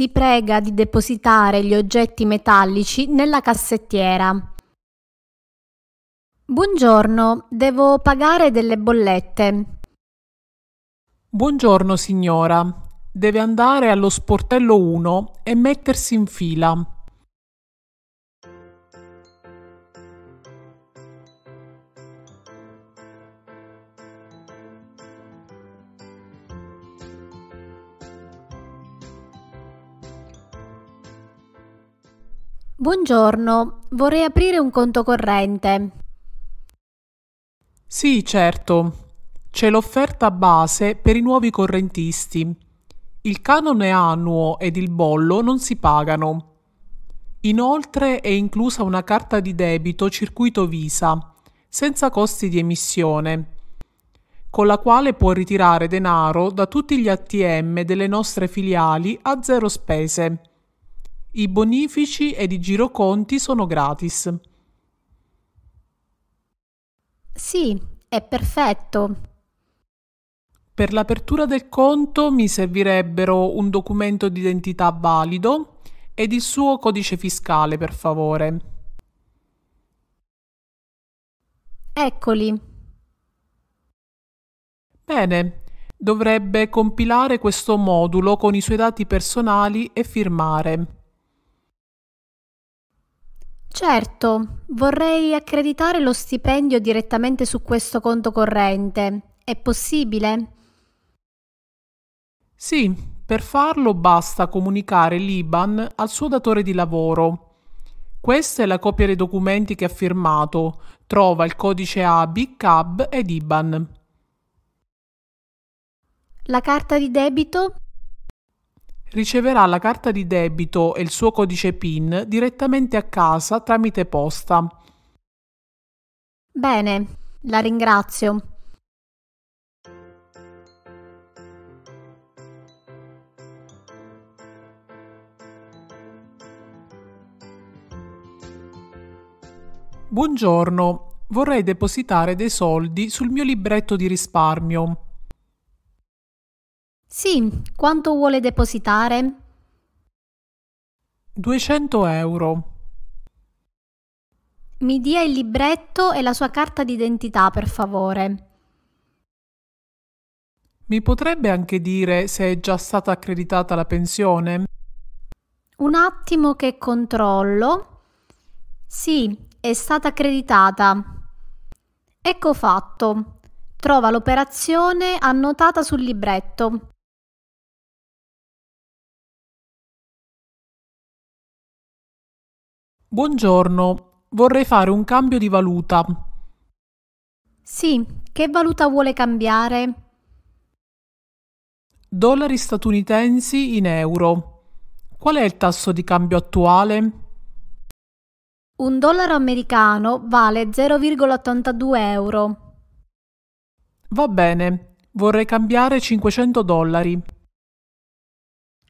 si prega di depositare gli oggetti metallici nella cassettiera. Buongiorno, devo pagare delle bollette. Buongiorno signora, deve andare allo sportello 1 e mettersi in fila. Buongiorno, vorrei aprire un conto corrente. Sì, certo. C'è l'offerta base per i nuovi correntisti. Il canone annuo ed il bollo non si pagano. Inoltre è inclusa una carta di debito circuito Visa, senza costi di emissione, con la quale può ritirare denaro da tutti gli ATM delle nostre filiali a zero spese. I bonifici ed i giroconti sono gratis. Sì, è perfetto. Per l'apertura del conto mi servirebbero un documento d'identità valido ed il suo codice fiscale, per favore. Eccoli. Bene, dovrebbe compilare questo modulo con i suoi dati personali e firmare. Certo, vorrei accreditare lo stipendio direttamente su questo conto corrente. È possibile? Sì, per farlo basta comunicare l'IBAN al suo datore di lavoro. Questa è la copia dei documenti che ha firmato. Trova il codice ABI, CAB ed IBAN. La carta di debito? Riceverà la carta di debito e il suo codice PIN direttamente a casa tramite posta. Bene, la ringrazio. Buongiorno, vorrei depositare dei soldi sul mio libretto di risparmio. Sì, quanto vuole depositare? 200 euro. Mi dia il libretto e la sua carta d'identità, per favore. Mi potrebbe anche dire se è già stata accreditata la pensione? Un attimo che controllo. Sì, è stata accreditata. Ecco fatto. Trova l'operazione annotata sul libretto. Buongiorno, vorrei fare un cambio di valuta. Sì, che valuta vuole cambiare? Dollari statunitensi in euro. Qual è il tasso di cambio attuale? Un dollaro americano vale 0,82 euro. Va bene, vorrei cambiare 500 dollari.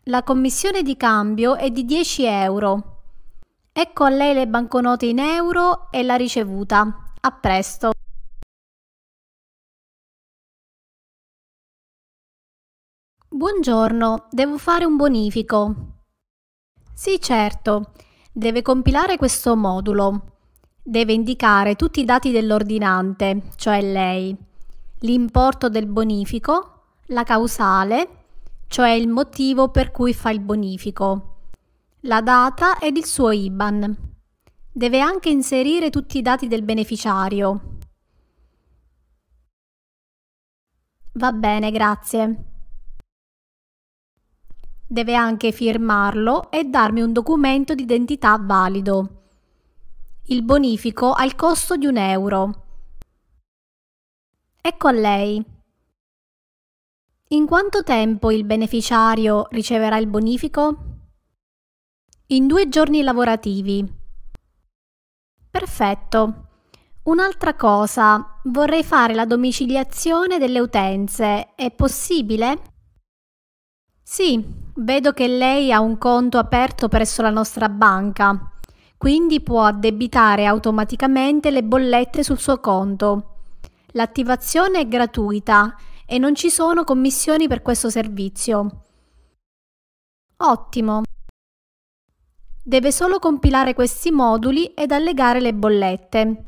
La commissione di cambio è di 10 euro. Ecco a lei le banconote in euro e la ricevuta. A presto. Buongiorno, devo fare un bonifico. Sì, certo. Deve compilare questo modulo. Deve indicare tutti i dati dell'ordinante, cioè lei, l'importo del bonifico, la causale, cioè il motivo per cui fa il bonifico, la data ed il suo IBAN. Deve anche inserire tutti i dati del beneficiario. Va bene, grazie. Deve anche firmarlo e darmi un documento d'identità valido. Il bonifico ha il costo di 1 euro. Ecco a lei. In quanto tempo il beneficiario riceverà il bonifico? In 2 giorni lavorativi. Perfetto. Un'altra cosa, vorrei fare la domiciliazione delle utenze. È possibile? Sì, vedo che lei ha un conto aperto presso la nostra banca, quindi può addebitare automaticamente le bollette sul suo conto. L'attivazione è gratuita e non ci sono commissioni per questo servizio. Ottimo! Deve solo compilare questi moduli ed allegare le bollette.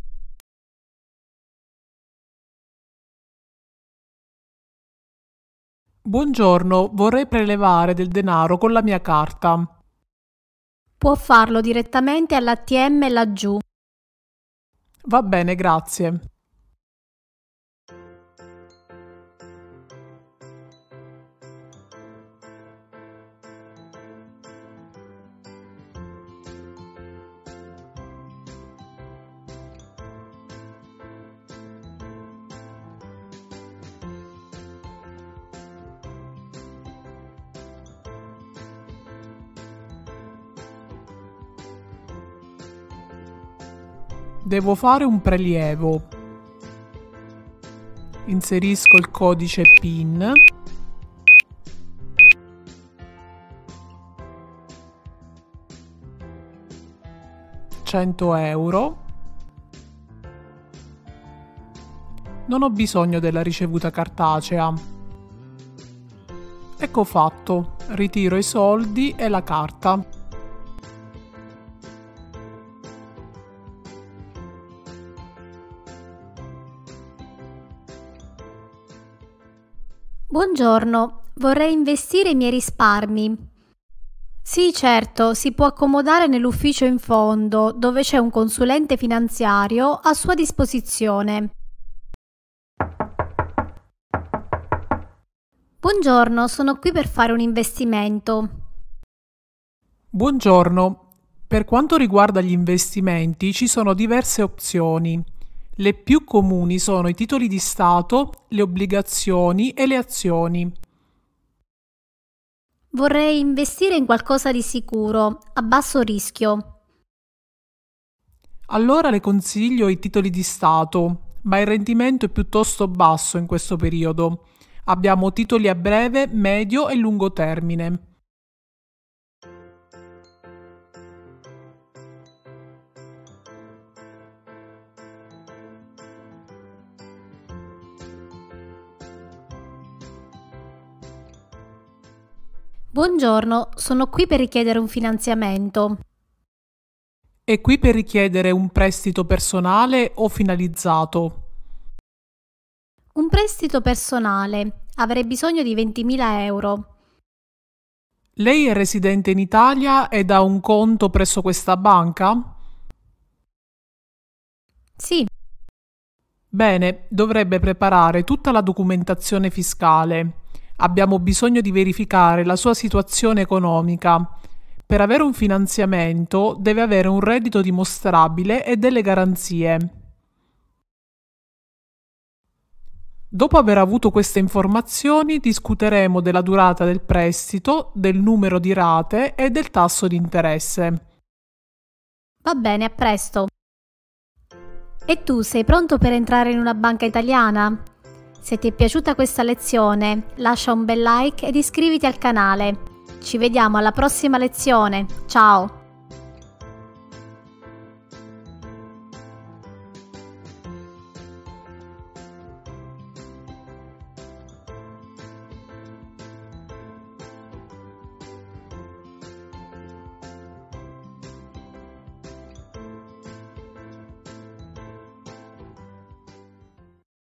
Buongiorno, vorrei prelevare del denaro con la mia carta. Può farlo direttamente all'ATM laggiù. Va bene, grazie. Devo fare un prelievo. Inserisco il codice PIN. €100. Non ho bisogno della ricevuta cartacea. Ecco fatto. Ritiro i soldi e la carta. Buongiorno, vorrei investire i miei risparmi. Sì, certo, si può accomodare nell'ufficio in fondo, dove c'è un consulente finanziario a sua disposizione. Buongiorno, sono qui per fare un investimento. Buongiorno, per quanto riguarda gli investimenti ci sono diverse opzioni. Le più comuni sono i titoli di Stato, le obbligazioni e le azioni. Vorrei investire in qualcosa di sicuro, a basso rischio. Allora le consiglio i titoli di Stato, ma il rendimento è piuttosto basso in questo periodo. Abbiamo titoli a breve, medio e lungo termine. Buongiorno, sono qui per richiedere un finanziamento. È qui per richiedere un prestito personale o finalizzato? Un prestito personale. Avrei bisogno di €20.000. Lei è residente in Italia ed ha un conto presso questa banca? Sì. Bene, dovrebbe preparare tutta la documentazione fiscale. Abbiamo bisogno di verificare la sua situazione economica. Per avere un finanziamento deve avere un reddito dimostrabile e delle garanzie. Dopo aver avuto queste informazioni discuteremo della durata del prestito, del numero di rate e del tasso di interesse. Va bene, a presto. E tu sei pronto per entrare in una banca italiana? Se ti è piaciuta questa lezione, lascia un bel like ed iscriviti al canale. Ci vediamo alla prossima lezione. Ciao!